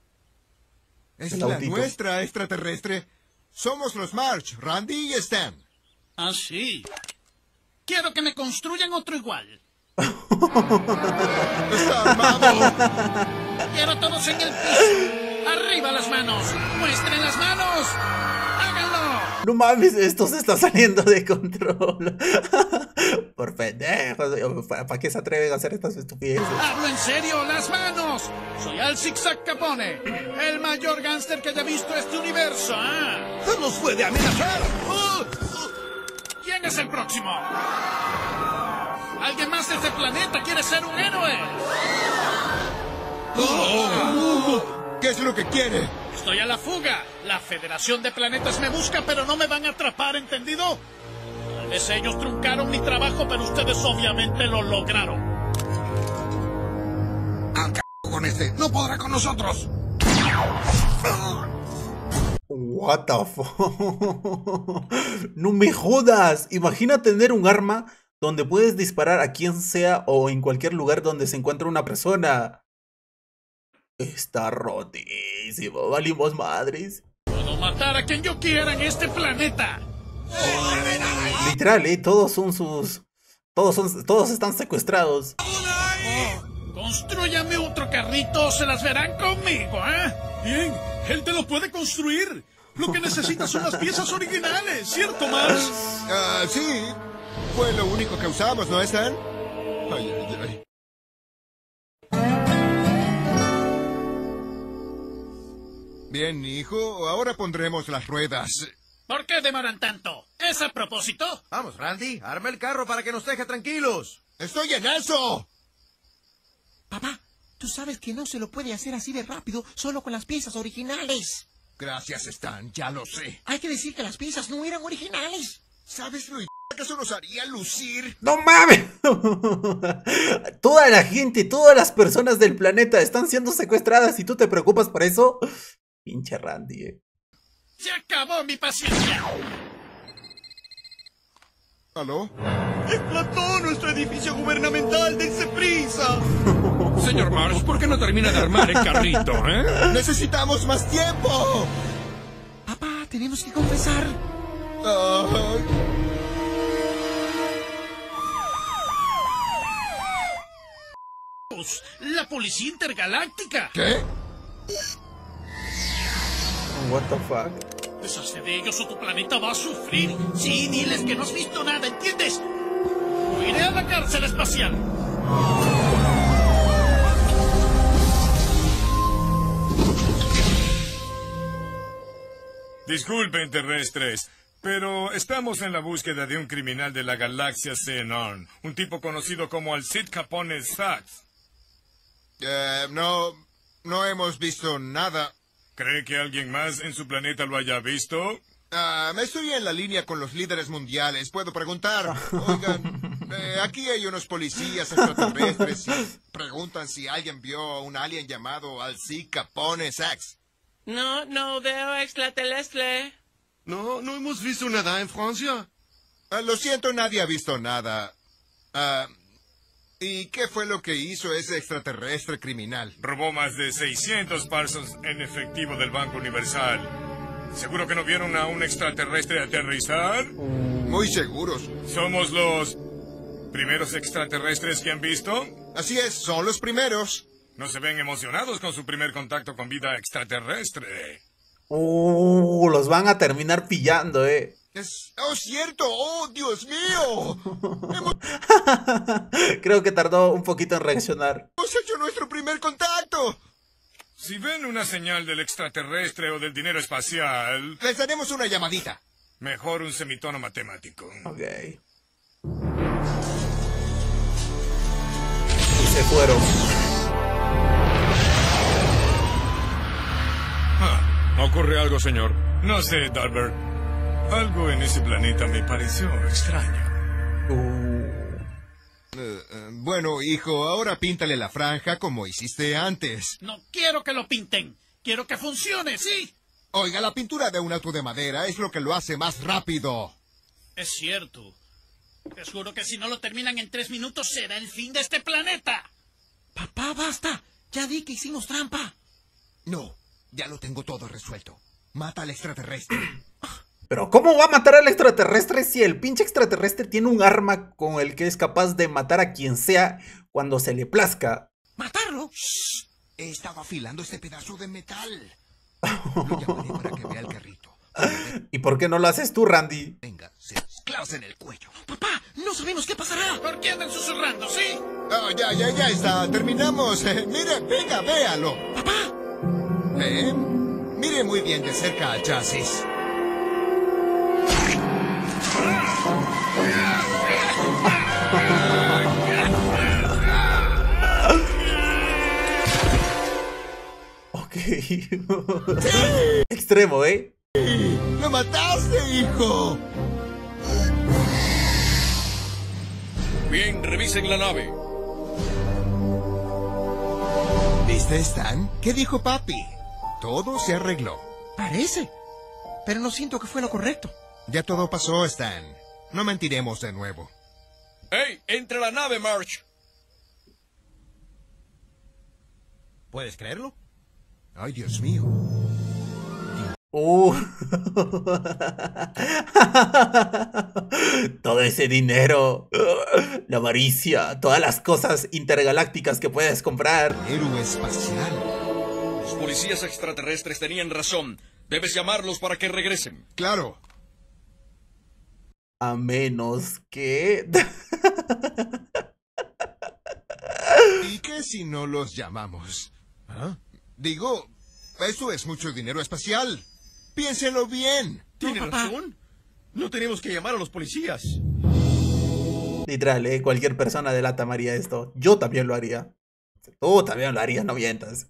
Es la nuestra, extraterrestre. Somos los March, Randy y Stan. Ah, sí. Quiero que me construyan otro igual. ¡Está armado! ¡Quiero todos en el piso! ¡Arriba las manos! ¡Muestren las manos! No mames, esto se está saliendo de control. Por pendejos, ¿para qué se atreven a hacer estas estupideces? ¡Hablo en serio! ¡Las manos! Soy Al Zigzag Capone, el mayor gángster que haya visto este universo. ¿Ah? ¡Nos puede amenazar! ¿Quién es el próximo? ¿Alguien más de este planeta quiere ser un héroe? ¿Qué es lo que quiere? Estoy a la fuga. La Federación de Planetas me busca, pero no me van a atrapar, ¿entendido? Tal vez ellos truncaron mi trabajo, pero ustedes obviamente lo lograron. ¡Al c***o con este! ¡No podrá con nosotros! What the fuck? ¡No me jodas! Imagina tener un arma donde puedes disparar a quien sea o en cualquier lugar donde se encuentre una persona. Está rotísimo, valimos madres. Puedo matar a quien yo quiera en este planeta. Literal, todos son sus... Todos están secuestrados. Constrúyame otro carrito, se las verán conmigo, ¿eh? Bien, él te lo puede construir. Lo que necesitas son las piezas originales, ¿cierto, Mars? Ah, sí. Fue lo único que usamos, ¿no, Stan? Ay, ay, ay. Bien, hijo, ahora pondremos las ruedas. ¿Por qué demoran tanto? ¿Es a propósito? Vamos, Randy, arma el carro para que nos deje tranquilos. ¡Estoy en eso! Papá, tú sabes que no se lo puede hacer así de rápido, solo con las piezas originales. Gracias, Stan, ya lo sé. Hay que decir que las piezas no eran originales. ¿Sabes lo que eso nos haría lucir? ¡No mames! Toda la gente, todas las personas del planeta están siendo secuestradas y tú te preocupas por eso. Pinche Randy, ¡Se acabó mi paciencia! ¿Aló? ¡Explotó nuestro edificio gubernamental! ¡Dense prisa! Señor Mars, ¿por qué no termina de armar el carrito, eh? ¡Necesitamos más tiempo! Papá, tenemos que confesar. ¡La policía intergaláctica! ¿Qué? What the fuck? Deshazte de ellos o tu planeta va a sufrir. Sí, diles que no has visto nada, ¿entiendes? O iré a la cárcel espacial. Disculpen, terrestres, pero estamos en la búsqueda de un criminal de la galaxia Xenon, un tipo conocido como Al Cid Capone Sachs. No hemos visto nada. ¿Cree que alguien más en su planeta lo haya visto? Ah, estoy en la línea con los líderes mundiales. Puedo preguntar. Oigan, aquí hay unos policías extraterrestres. Preguntan si alguien vio a un alien llamado Al Cid Capone Sachs. No, no veo extraterrestre. No, no hemos visto nada en Francia. Ah, lo siento, nadie ha visto nada. Ah... ¿Y qué fue lo que hizo ese extraterrestre criminal? Robó más de 600 pesos en efectivo del Banco Universal. ¿Seguro que no vieron a un extraterrestre aterrizar? Muy seguros. ¿Somos los primeros extraterrestres que han visto? Así es, son los primeros. No se ven emocionados con su primer contacto con vida extraterrestre. Los van a terminar pillando, ¡Oh, cierto! ¡Oh, Dios mío! Creo que tardó un poquito en reaccionar. ¡Hemos hecho nuestro primer contacto! Si ven una señal del extraterrestre o del dinero espacial... Les daremos una llamadita. Mejor un semitono matemático. Ok. Y se fueron. ¿Ocurre algo, señor? No sé, Dalbert. Algo en ese planeta me pareció extraño. Bueno, hijo, ahora píntale la franja como hiciste antes. No quiero que lo pinten. Quiero que funcione, sí. Oiga, la pintura de un auto de madera es lo que lo hace más rápido. Es cierto. Te juro que si no lo terminan en 3 minutos será el fin de este planeta. Papá, basta. Ya di que hicimos trampa. No, ya lo tengo todo resuelto. Mata al extraterrestre. Pero ¿cómo va a matar al extraterrestre si el pinche extraterrestre tiene un arma con el que es capaz de matar a quien sea cuando se le plazca? ¿Matarlo? Shh. He estado afilando este pedazo de metal. Lo llamaré para que vea el carrito. ¿Y por qué no lo haces tú, Randy? Venga, se clavas en el cuello. Papá, no sabemos qué pasará. ¿Por qué andan susurrando, sí? Oh, ya está. Terminamos. Mire, venga, véalo. Papá. Mire muy bien de cerca al chasis. Ok. Extremo, ¡lo mataste, hijo! Bien, revisen la nave. ¿Viste, Stan? ¿Qué dijo papi? Todo se arregló. Parece. Pero no siento que fue lo correcto. Ya todo pasó, Stan. No mentiremos de nuevo. ¡Ey! ¡Entra la nave, March! ¿Puedes creerlo? ¡Ay, Dios mío! Todo ese dinero, la avaricia, todas las cosas intergalácticas que puedes comprar. Héroe espacial. Los policías extraterrestres tenían razón. Debes llamarlos para que regresen. Claro. A menos que... ¿Y qué si no los llamamos? ¿Ah? Digo, eso es mucho dinero espacial. Piénselo bien. Tiene razón. No tenemos que llamar a los policías. Literal, cualquier persona de Latam haría esto. Yo también lo haría. Tú también lo harías, no mientas.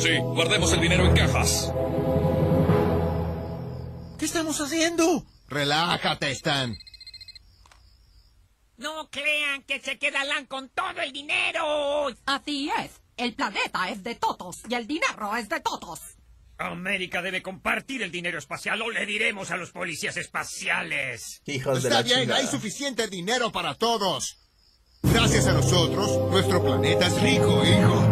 Sí, guardemos el dinero en cajas. ¿Qué estamos haciendo? Relájate, Stan. No crean que se quedarán con todo el dinero. Así es. El planeta es de todos y el dinero es de todos. América debe compartir el dinero espacial o le diremos a los policías espaciales. Hijos de la chingada. Está bien, hay suficiente dinero para todos. Gracias a nosotros, nuestro planeta es rico, hijo.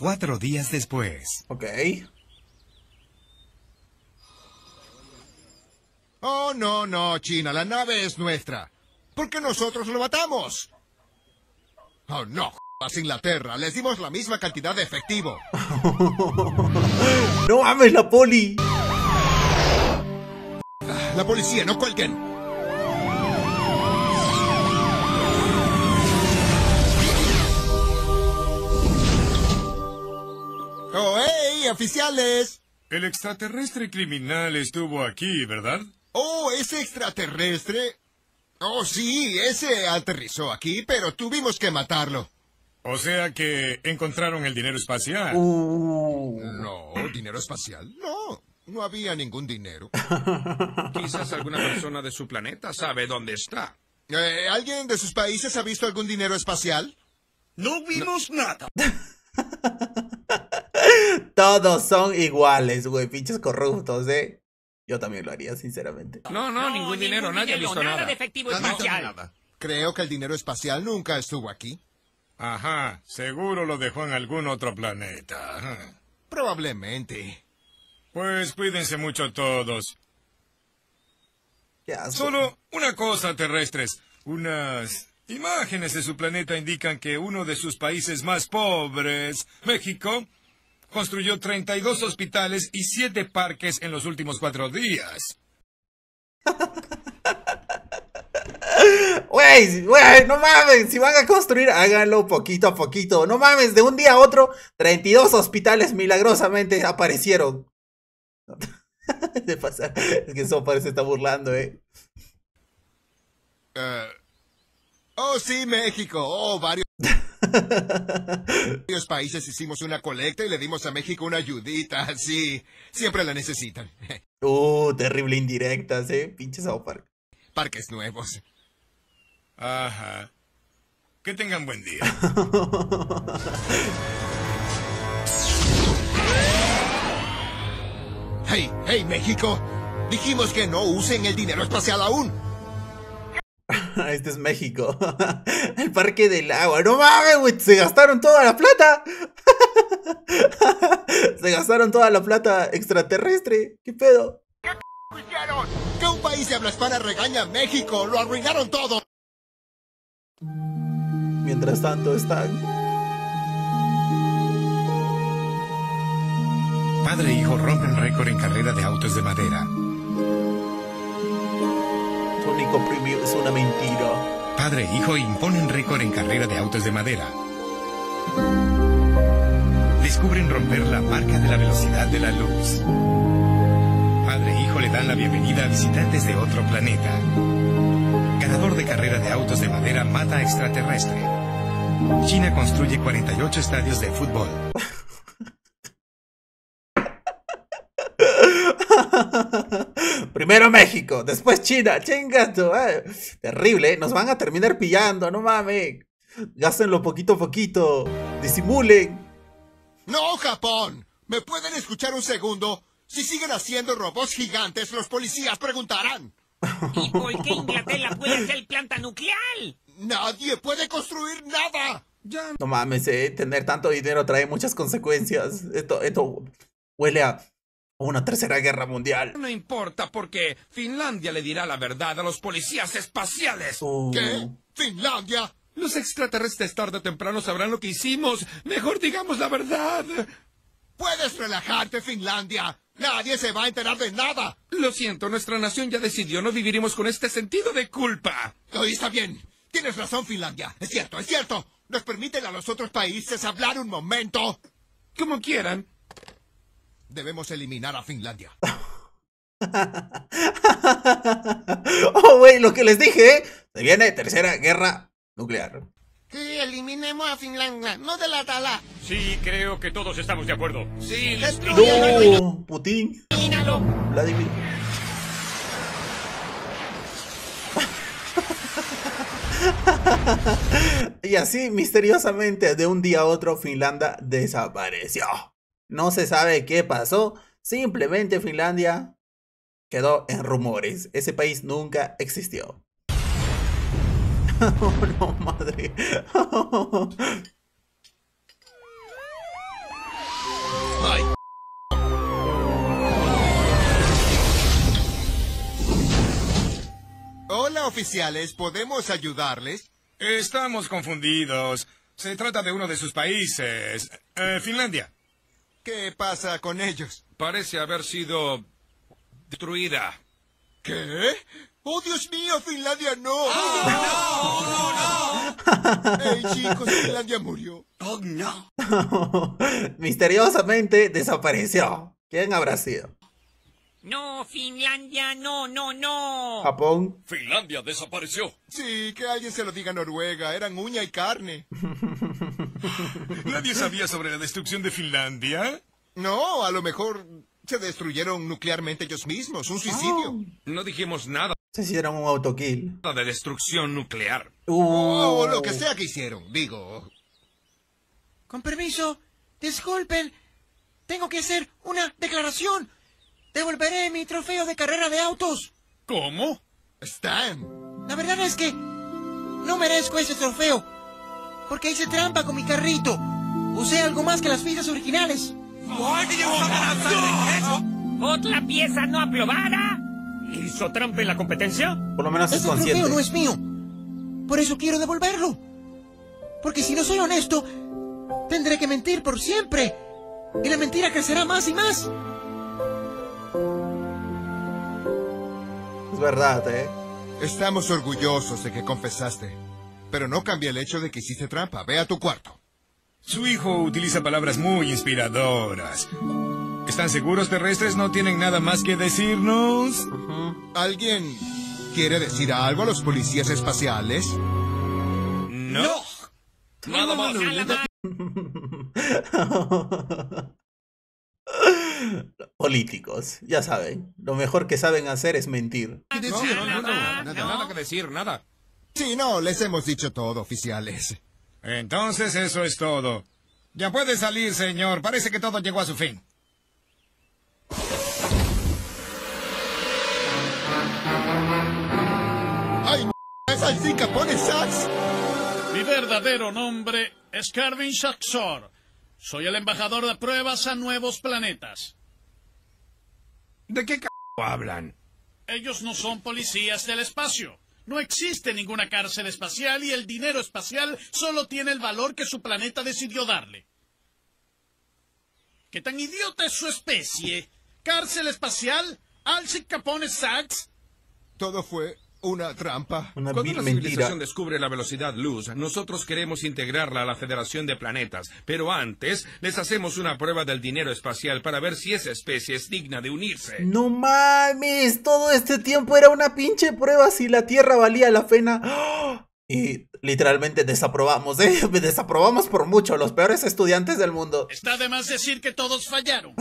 4 días después. Ok. Oh, no, no, China, la nave es nuestra. ¿Por qué nosotros lo matamos? Oh, no, jodas, Inglaterra, les dimos la misma cantidad de efectivo. ¡No ames la poli! La policía, no cuelguen. ¡Oh, hey, oficiales! El extraterrestre criminal estuvo aquí, ¿verdad? ¡Oh, ese extraterrestre! ¡Oh, sí! Ese aterrizó aquí, pero tuvimos que matarlo. O sea que encontraron el dinero espacial. No, ¿dinero espacial? No, no había ningún dinero. Quizás alguna persona de su planeta sabe dónde está. ¿Alguien de sus países ha visto algún dinero espacial? No vimos nada. Todos son iguales, güey, pinches corruptos, Yo también lo haría, sinceramente. No, ningún dinero, nadie ha visto nada. De efectivo espacial. Creo que el dinero espacial nunca estuvo aquí. Ajá, seguro lo dejó en algún otro planeta. Probablemente. Pues cuídense mucho todos. Solo una cosa, terrestres. Unas imágenes de su planeta indican que uno de sus países más pobres, México... construyó 32 hospitales y 7 parques en los últimos 4 días. Wey, no mames, si van a construir, háganlo poquito a poquito. No mames, de un día a otro, 32 hospitales milagrosamente aparecieron. De pasar, es que eso parece está burlando, Oh, sí, México. Oh, varios países hicimos una colecta y le dimos a México una ayudita. Sí, siempre la necesitan. Terrible indirectas, pinche South Park. Parques nuevos. Ajá. Que tengan buen día. Hey, México. Dijimos que no usen el dinero espacial aún. Este es México. El parque del agua. No mames, güey. Se gastaron toda la plata. Se gastaron toda la plata extraterrestre. ¿Qué pedo? ¿Qué hicieron? Que un país de habla hispana regaña a México. Lo arruinaron todo. Mientras tanto están... Padre e hijo rompen récord en carrera de autos de madera. Sónico Premium es una mentira. Padre e hijo imponen récord en carrera de autos de madera. Descubren romper la marca de la velocidad de la luz. Padre e hijo le dan la bienvenida a visitantes de otro planeta. Ganador de carrera de autos de madera mata a extraterrestre. China construye 48 estadios de fútbol. Primero México, después China, chingazo, terrible, nos van a terminar pillando, no mames. Gástenlo poquito a poquito, disimulen. No, Japón, ¿me pueden escuchar un segundo? Si siguen haciendo robots gigantes, los policías preguntarán. ¿Y por qué Inglaterra puede hacer planta nuclear? Nadie puede construir nada. Ya... No mames, tener tanto dinero trae muchas consecuencias. Esto huele a... una tercera guerra mundial. No importa porque Finlandia le dirá la verdad a los policías espaciales. ¿Qué? ¿Finlandia? Los extraterrestres tarde o temprano sabrán lo que hicimos. Mejor digamos la verdad. Puedes relajarte, Finlandia. Nadie se va a enterar de nada. Lo siento, nuestra nación ya decidió. No viviremos con este sentido de culpa. Oye, está bien. Tienes razón, Finlandia. Es cierto, es cierto. Nos permiten a los otros países hablar un momento. Como quieran. Debemos eliminar a Finlandia. Oh, güey, lo que les dije, Se viene tercera guerra nuclear. Sí, eliminemos a Finlandia. No de la tala. Sí, creo que todos estamos de acuerdo. Sí, destruyelo. No, Putin. Elimínalo. Vladimir. Y así, misteriosamente, de un día a otro, Finlandia desapareció. No se sabe qué pasó, simplemente Finlandia quedó en rumores. Ese país nunca existió. Oh, no, madre. Ay. Hola, oficiales, ¿podemos ayudarles? Estamos confundidos. Se trata de uno de sus países, Finlandia. ¿Qué pasa con ellos? Parece haber sido... destruida. ¿Qué? ¡Oh, Dios mío! ¡Finlandia no! ¡Oh, no! ¡Hey, chicos! ¡Finlandia murió! ¡Oh, no! Misteriosamente desapareció. ¿Quién habrá sido? ¡No, Finlandia! ¡No, no, no! ¿Japón? ¡Finlandia desapareció! Sí, que alguien se lo diga a Noruega. Eran uña y carne. ¿Nadie sabía sobre la destrucción de Finlandia? No, a lo mejor se destruyeron nuclearmente ellos mismos, un suicidio. No dijimos nada. Se hicieron un autokill. Nada de destrucción nuclear. O lo que sea que hicieron, digo. Con permiso, disculpen, tengo que hacer una declaración. Devolveré mi trofeo de carrera de autos. ¿Cómo? Stan. La verdad es que no merezco ese trofeo. Porque hice trampa con mi carrito. Usé algo más que las piezas originales. ¿Otra pieza no aprobada? ¿Hizo trampa en la competencia? Por lo menos es consciente. Ese trofeo no es mío. Por eso quiero devolverlo. Porque si no soy honesto, tendré que mentir por siempre. Y la mentira crecerá más y más. Es verdad, ¿eh? Estamos orgullosos de que confesaste. Pero no cambia el hecho de que hiciste trampa. Ve a tu cuarto. Su hijo utiliza palabras muy inspiradoras. ¿Están seguros, terrestres? ¿No tienen nada más que decirnos? ¿Alguien quiere decir algo a los policías espaciales? No. Nada más. Políticos, ya saben. Lo mejor que saben hacer es mentir. Nada que decir, nada. Sí, no, les hemos dicho todo, oficiales. Entonces eso es todo. Ya puede salir, señor. Parece que todo llegó a su fin. ¡Ay, es así que pone Sax! Mi verdadero nombre es Carvin Saxor. Soy el embajador de pruebas a nuevos planetas. ¿De qué hablan? Ellos no son policías del espacio. No existe ninguna cárcel espacial y el dinero espacial solo tiene el valor que su planeta decidió darle. ¿Qué tan idiota es su especie? ¿Cárcel espacial? ¿Alci Capone Sachs? Todo fue una trampa. Cuando la civilización descubre la velocidad luz, nosotros queremos integrarla a la Federación de Planetas. Pero antes, les hacemos una prueba del dinero espacial para ver si esa especie es digna de unirse. ¡No mames! Todo este tiempo era una pinche prueba si la Tierra valía la pena. ¡Oh! Y literalmente desaprobamos, ¿eh? Desaprobamos por mucho, los peores estudiantes del mundo. Está de más decir que todos fallaron.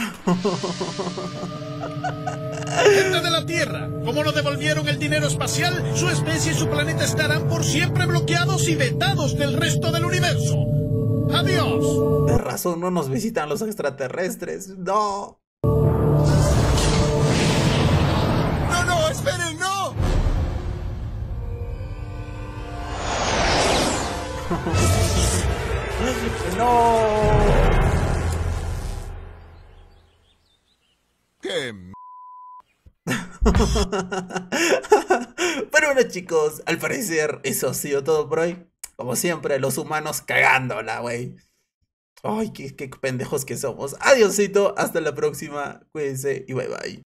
Gente de la Tierra, como no devolvieron el dinero espacial, su especie y su planeta estarán por siempre bloqueados y vetados del resto del universo. ¡Adiós! De razón no nos visitan los extraterrestres, no. ¡No, no, esperen, no! ¡No! ¿Qué? Pero bueno, chicos, al parecer eso ha sido todo por hoy. Como siempre, los humanos cagándola, güey. Ay, qué pendejos que somos. Adiósito, hasta la próxima. Cuídense y bye bye.